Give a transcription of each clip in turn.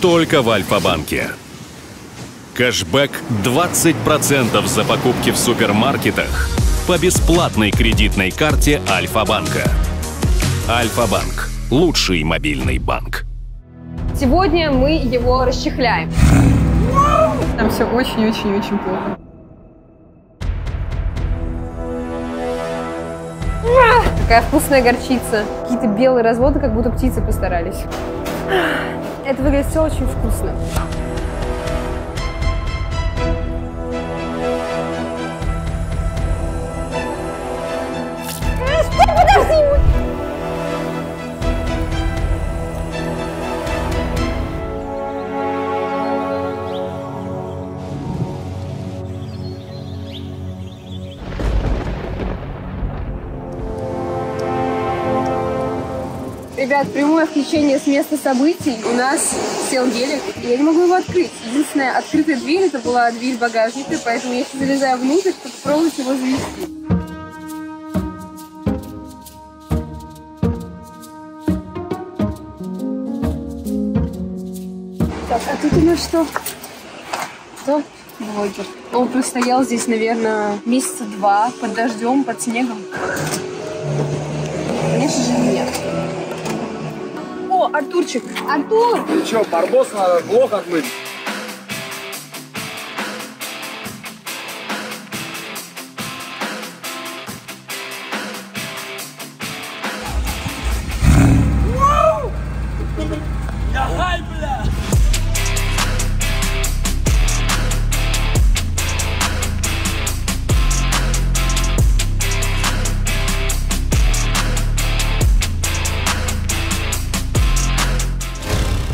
только в Альфа-банке. Кэшбэк 20% за покупки в супермаркетах по бесплатной кредитной карте Альфа-банка. Альфа-банк – лучший мобильный банк. Сегодня мы его расчехляем. Там все очень-очень-очень плохо. Какая вкусная горчица. Какие-то белые разводы, как будто птицы постарались. Это выглядит все очень вкусно. Ребят, прямое включение с места событий. У нас сел гелик, и я не могу его открыть. Единственная открытая дверь, это была дверь багажника, поэтому я сейчас залезаю внутрь, чтобы попробовать его завести. Так, а тут у нас что? Кто? Блогер. Он простоял здесь, наверное, месяца два, под дождем, под снегом. Конечно же, нет. О, Артурчик! Артур! Ты чё, барбос надо блох отмыть?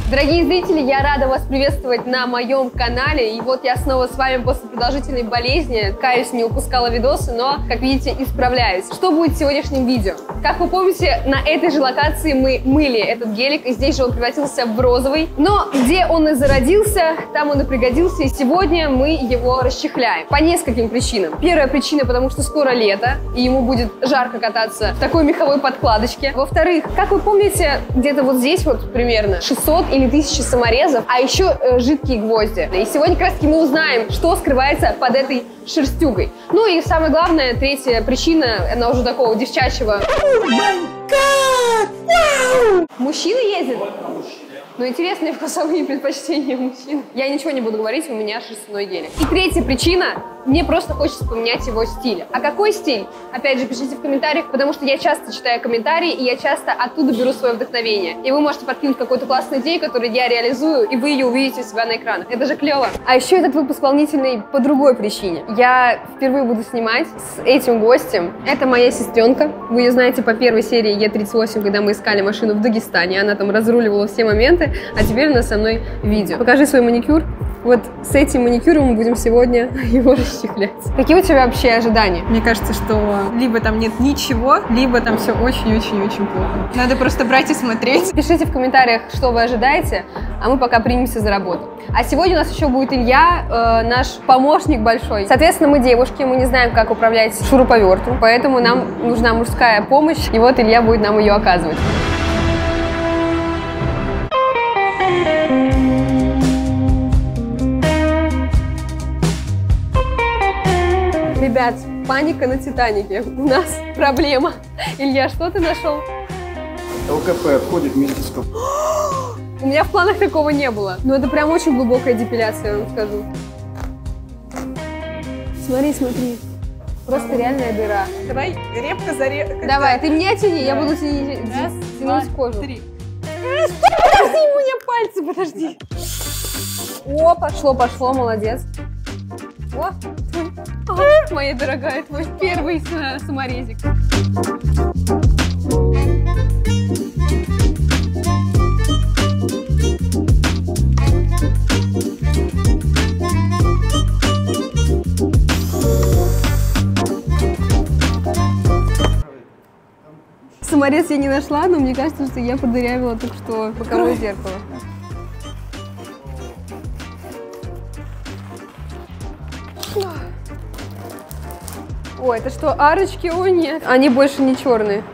Дорогие зрители, я рада вас приветствовать на моем канале. И вот я снова с вами после продолжительной болезни. Каюсь, не упускала видосы, но, как видите, исправляюсь. Что будет в сегодняшнем видео? Как вы помните, на этой же локации мы мыли этот гелик, и здесь же он превратился в розовый. Но где он и зародился, там он и пригодился, и сегодня мы его расчехляем. По нескольким причинам. Первая причина, потому что скоро лето, и ему будет жарко кататься в такой меховой подкладочке. Во-вторых, как вы помните, где-то вот здесь вот примерно 600 или 1000 саморезов, а еще жидкие гвозди. И сегодня как раз таки мы узнаем, что скрывается под этой шерстюгой. Ну и самое главное, третья причина, она уже такого девчачьего. Мужчина ездит? Но интересные вкусовые предпочтения мужчин. Я ничего не буду говорить, у меня шерстяной гелик. И третья причина, мне просто хочется поменять его стиль. А какой стиль? Опять же, пишите в комментариях, потому что я часто читаю комментарии, и я часто оттуда беру свое вдохновение. И вы можете подкинуть какую-то классную идею, которую я реализую, и вы ее увидите у себя на экранах. Это же клево. А еще этот выпуск волнительный по другой причине. Я впервые буду снимать с этим гостем. Это моя сестренка. Вы ее знаете по первой серии Е38, когда мы искали машину в Дагестане. Она там разруливала все моменты. А теперь у нас со мной видео. Покажи свой маникюр. Вот с этим маникюром мы будем сегодня его расчехлять. Какие у тебя вообще ожидания? Мне кажется, что либо там нет ничего, либо там все очень-очень-очень плохо. Надо просто брать и смотреть. Пишите в комментариях, что вы ожидаете, а мы пока примемся за работу. А сегодня у нас еще будет Илья, наш помощник большой. Соответственно, мы девушки, мы не знаем, как управлять шуруповертом, поэтому нам нужна мужская помощь, и вот Илья будет нам ее оказывать. Ребят, паника на Титанике. У нас проблема. Илья, что ты нашел? ЛКП входит в медицинском. У меня в планах такого не было. Но это прям очень глубокая депиляция, я вам скажу. Смотри, смотри. Просто реальная дыра. Давай репка за репкой. Давай, ты меня тяни, я буду тянуть кожу. Подожди, у меня пальцы, подожди. О, пошло, пошло, молодец. О, моя дорогая, твой первый саморезик. Саморез я не нашла, но мне кажется, что я продырявила только что боковое зеркало. Ой, это что, арочки? О, нет. Они больше не черные.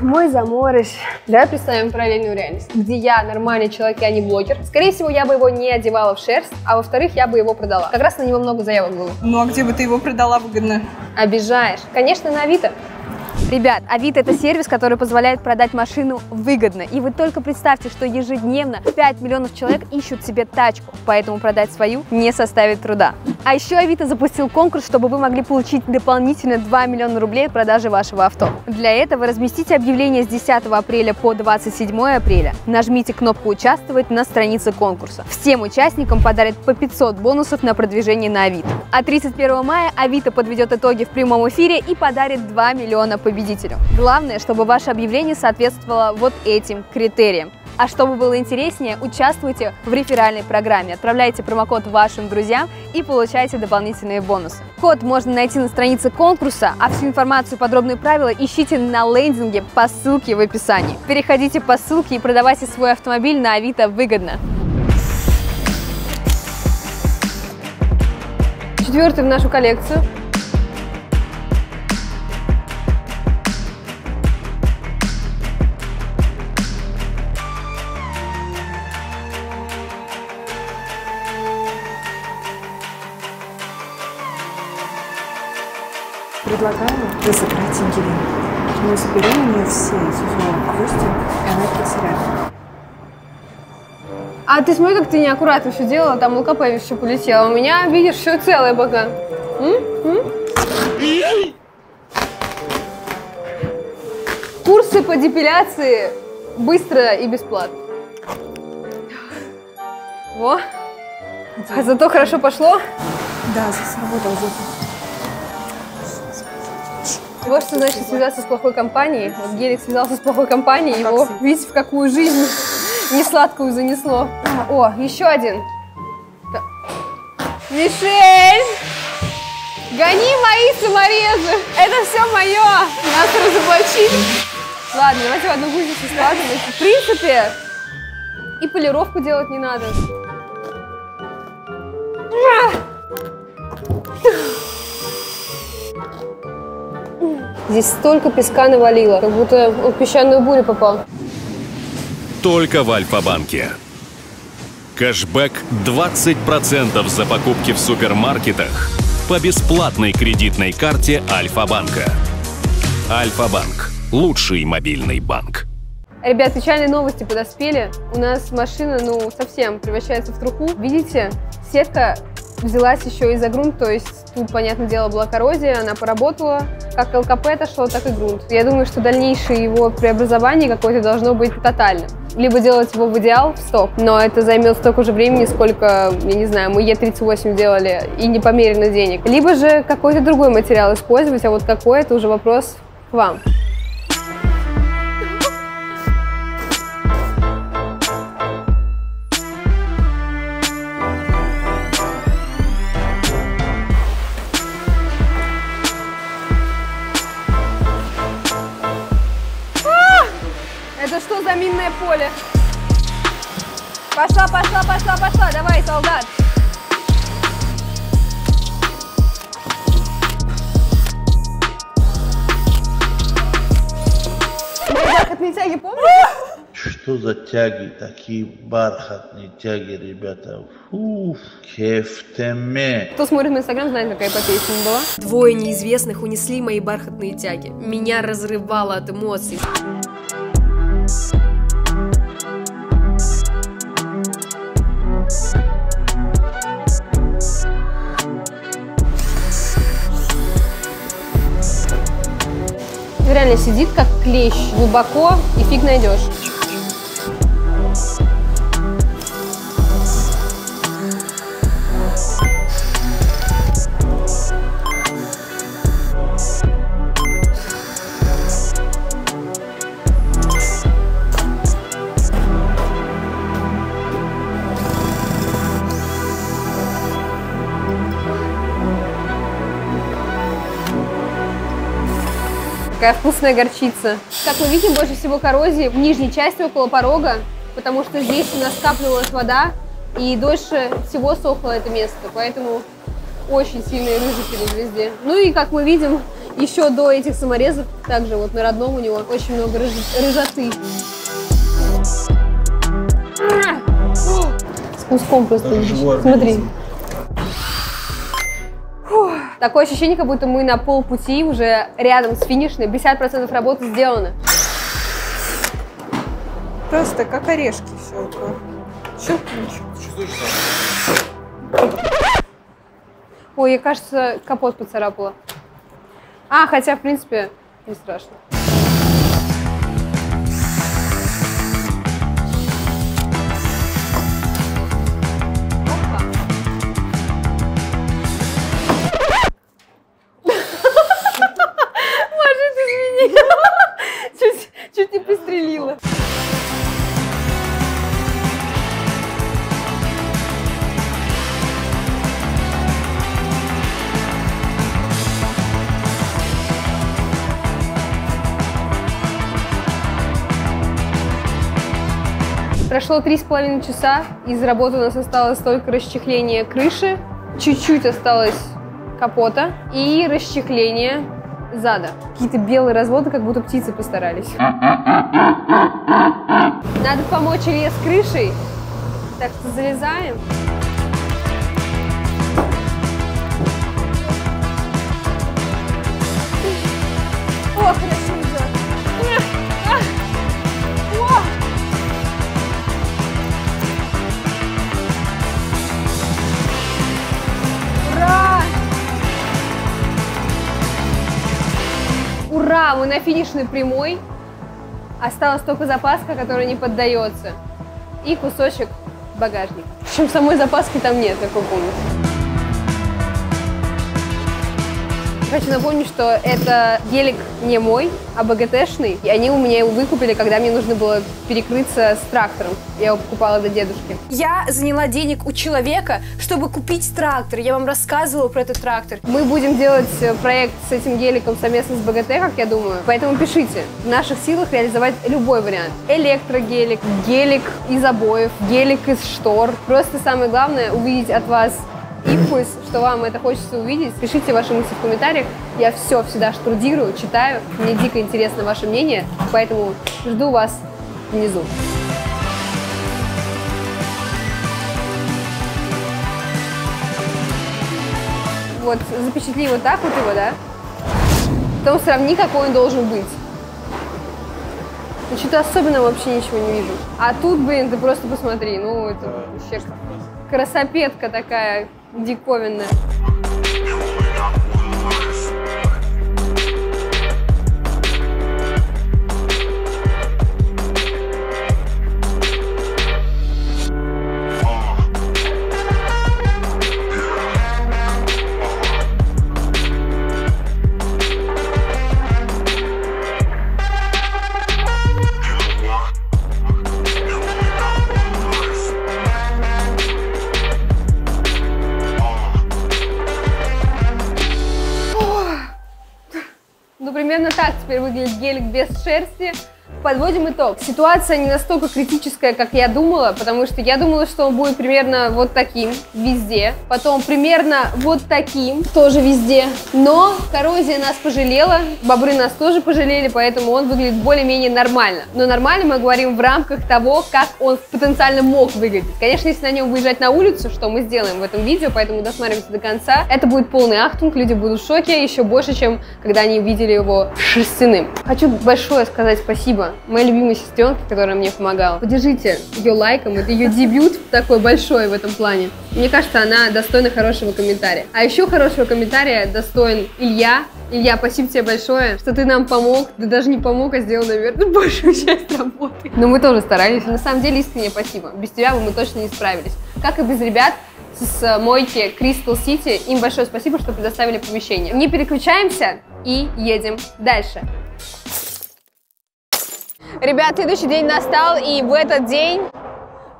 Мой заморыш. Давай представим параллельную реальность, где я нормальный человек, я не блогер. Скорее всего, я бы его не одевала в шерсть, а во-вторых, я бы его продала. Как раз на него много заявок было. Ну, а где бы ты его продала выгодно? Обижаешь. Конечно, на Авито. Ребят, Авито — это сервис, который позволяет продать машину выгодно. И вы только представьте, что ежедневно 5 миллионов человек ищут себе тачку, поэтому продать свою не составит труда. А еще Авито запустил конкурс, чтобы вы могли получить дополнительно 2 миллиона рублей от продажи вашего авто. Для этого разместите объявление с 10 апреля по 27 апреля. Нажмите кнопку «Участвовать» на странице конкурса. Всем участникам подарят по 500 бонусов на продвижение на Авито. А 31 мая Авито подведет итоги в прямом эфире и подарит 2 миллиона победителю. Главное, чтобы ваше объявление соответствовало вот этим критериям. А чтобы было интереснее, участвуйте в реферальной программе, отправляйте промокод вашим друзьям и получайте дополнительные бонусы. Код можно найти на странице конкурса, а всю информацию, подробные правила ищите на лендинге по ссылке в описании. Переходите по ссылке и продавайте свой автомобиль на Авито выгодно. Четвертый в нашу коллекцию. Предлагаю разыграть ангелину. Мы заберем у нее все тяжелые кости, и она потеряла. А ты смотри, как ты неаккуратно все делала, там ЛКП еще полетела. У меня, видишь, все целое пока. Курсы по депиляции быстро и бесплатно. Во. А зато хорошо пошло? Да, сработало зато. Вот что значит связаться с плохой компанией. Вот Гелик связался с плохой компанией, его, видите, в какую жизнь несладкую занесло. О, еще один. Мишель! Гони мои саморезы! Это все мое! Нас разоблачили! Ладно, давайте в одну гусеницу складывать. В принципе, и полировку делать не надо. Здесь столько песка навалило, как будто в песчаную бурю попал. Только в Альфа-банке. Кэшбэк 20% за покупки в супермаркетах по бесплатной кредитной карте Альфа-банка. Альфа-банк. Лучший мобильный банк. Ребят, печальные новости подоспели. У нас машина, ну, совсем превращается в труху. Видите, сетка взялась еще и за грунт, то есть тут, понятное дело, была коррозия, она поработала. Как ЛКП отошло, так и грунт. Я думаю, что дальнейшее его преобразование какое-то должно быть тотальным. Либо делать его в идеал, в стоп, но это займет столько же времени, сколько, я не знаю, мы Е38 делали и непомерено денег. Либо же какой-то другой материал использовать, а вот какой, это уже вопрос к вам. Минное поле. Пошла, пошла, пошла, пошла. Давай, солдат. Бархатные тяги, помнишь? Что за тяги? Такие бархатные тяги, ребята. Фу, кефтеме. Кто смотрит на Инстаграм, знает, какая эпопея с ним была. Двое неизвестных унесли мои бархатные тяги. Меня разрывало от эмоций. Реально сидит как клещ, глубоко, и фиг найдешь. Такая вкусная горчица. Как мы видим, больше всего коррозии в нижней части около порога, потому что здесь у нас скапливалась вода, и дольше всего сохло это место, поэтому очень сильные рыжики везде. Ну и, как мы видим, еще до этих саморезов. Также вот на родном у него очень много рыжоты. С куском просто. Смотри. Такое ощущение, как будто мы на полпути, уже рядом с финишной, 50% работы сделано. Просто как орешки щелкают. Ой, я, кажется, капот поцарапала. А, хотя, в принципе, не страшно. Прошло 3,5 часа, из работы у нас осталось только расчехление крыши, чуть-чуть осталось капота и расчехление зада. Какие-то белые разводы, как будто птицы постарались. Надо помочь Илье с крышей, так что залезаем. О, хорошо. Ура, мы на финишной прямой. Осталась только запаска, которая не поддается. И кусочек багажника. Причем самой запаски там нет, как вы помните. Хочу напомнить, что это гелик не мой, а БГТшный. И они у меня его выкупили, когда мне нужно было перекрыться с трактором. Я его покупала до дедушки. Я заняла денег у человека, чтобы купить трактор. Я вам рассказывала про этот трактор. Мы будем делать проект с этим геликом совместно с БГТ, как я думаю. Поэтому пишите. В наших силах реализовать любой вариант. Электрогелик, гелик из обоев, гелик из штор. Просто самое главное увидеть от вас импульс, что вам это хочется увидеть. Пишите ваши мысли в комментариях. Я все всегда штрудирую, читаю. Мне дико интересно ваше мнение. Поэтому жду вас внизу. Вот, запечатли вот так вот его, да? Потом сравни, какой он должен быть. Ну, что-то особенного вообще ничего не вижу. А тут, блин, ты просто посмотри. Ну, это вообще красопетка такая диковинная. Примерно так теперь выглядит гелик без шерсти. Подводим итог. Ситуация не настолько критическая, как я думала, потому что я думала, что он будет примерно вот таким везде, потом примерно вот таким тоже везде. Но коррозия нас пожалела, бобры нас тоже пожалели, поэтому он выглядит более-менее нормально. Но нормально мы говорим в рамках того, как он потенциально мог выглядеть. Конечно, если на нем выезжать на улицу, что мы сделаем в этом видео, поэтому досматривайте до конца. Это будет полный ахтунг, люди будут в шоке еще больше, чем когда они увидели его шерстяным. Хочу большое сказать спасибо моей любимой сестренке, которая мне помогала. Поддержите ее лайком, это ее дебют такой большой в этом плане. Мне кажется, она достойна хорошего комментария. А еще хорошего комментария достоин Илья. Илья, спасибо тебе большое, что ты нам помог. Да даже не помог, а сделал, наверное, большую часть работы. Но мы тоже старались. На самом деле, искренне спасибо. Без тебя бы мы точно не справились. Как и без ребят с мойки Crystal City. Им большое спасибо, что предоставили помещение. Не переключаемся и едем дальше. Ребят, следующий день настал, и в этот день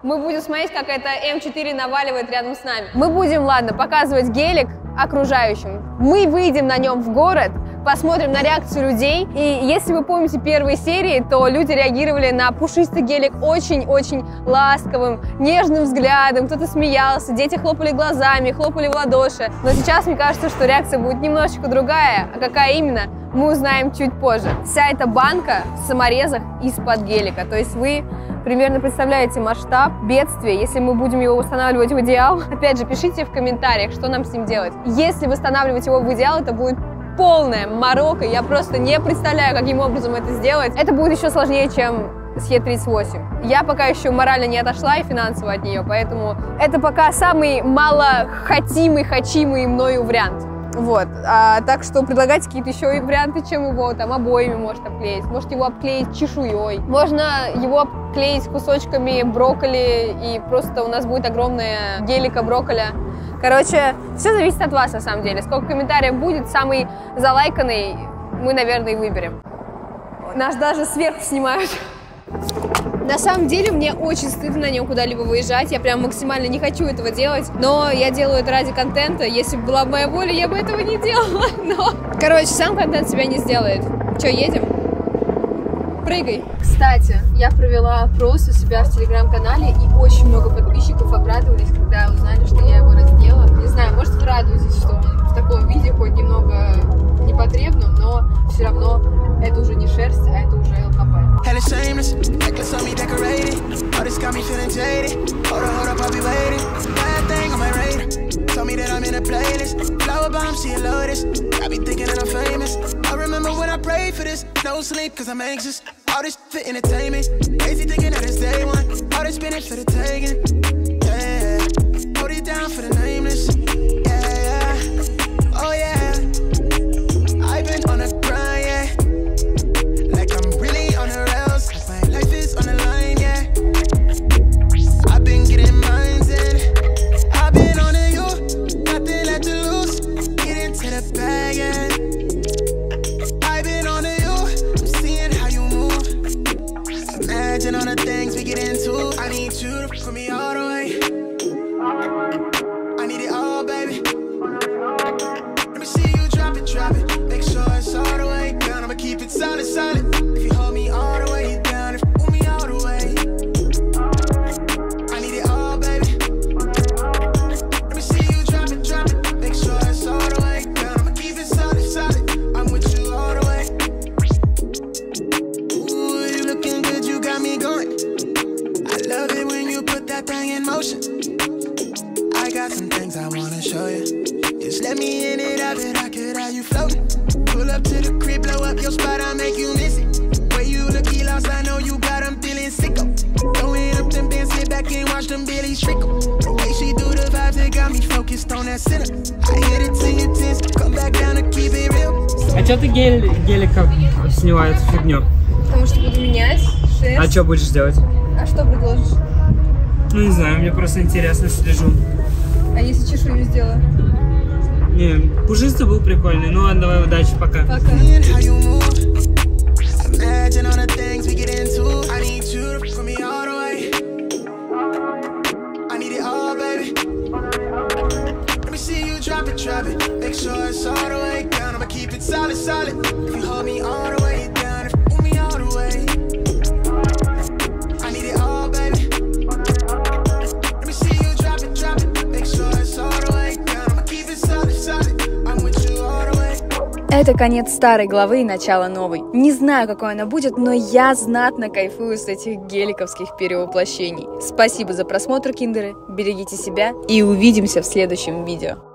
мы будем смотреть, как эта М4 наваливает рядом с нами. Мы будем, ладно, показывать гелик окружающим. Мы выйдем на нем в город, посмотрим на реакцию людей. И если вы помните первые серии, то люди реагировали на пушистый гелик очень-очень ласковым, нежным взглядом, кто-то смеялся, дети хлопали глазами, хлопали в ладоши. Но сейчас мне кажется, что реакция будет немножечко другая, а какая именно, мы узнаем чуть позже. Вся эта банка в саморезах из-под гелика, то есть вы примерно представляете масштаб бедствия, если мы будем его устанавливать в идеал. Опять же, пишите в комментариях, что нам с ним делать. Если восстанавливать его в идеал, это будет полная морока, я просто не представляю, каким образом это сделать. Это будет еще сложнее, чем с Е38. Я пока еще морально не отошла и финансово от нее, поэтому это пока самый малохотимый мною вариант. Вот, так что предлагайте какие-то еще варианты, чем его там обоями может обклеить. Может его обклеить чешуей, можно его обклеить кусочками брокколи, и просто у нас будет огромная гелика брокколя. Короче, все зависит от вас на самом деле. Сколько комментариев будет, самый залайканный мы, наверное, и выберем. Нас даже сверху снимают. На самом деле мне очень стыдно на нем куда-либо выезжать, я прям максимально не хочу этого делать, но я делаю это ради контента, если бы была моя воля, я бы этого не делала, но... Короче, сам контент себя не сделает. Че, едем? Прыгай! Кстати, я провела опрос у себя в телеграм-канале, и очень много подписчиков обрадовались, когда узнали, что я его раздела. Не знаю, может, вы радуетесь, что он в таком виде, хоть немного непотребном, но все равно это уже не шерсть, а это уже ЛКП. А чё ты геликом сняла эту фигню? Потому что буду менять шерсть. А что будешь делать? А что предложишь? Ну не знаю, мне просто интересно, слежу. А если чешую сделаю? Не, пушистый был прикольный. Ну ладно, давай удачи, пока. Пока. Это конец старой главы и начало новой. Не знаю, какой она будет, но я знатно кайфую с этих геликовских перевоплощений. Спасибо за просмотр, киндеры, берегите себя и увидимся в следующем видео.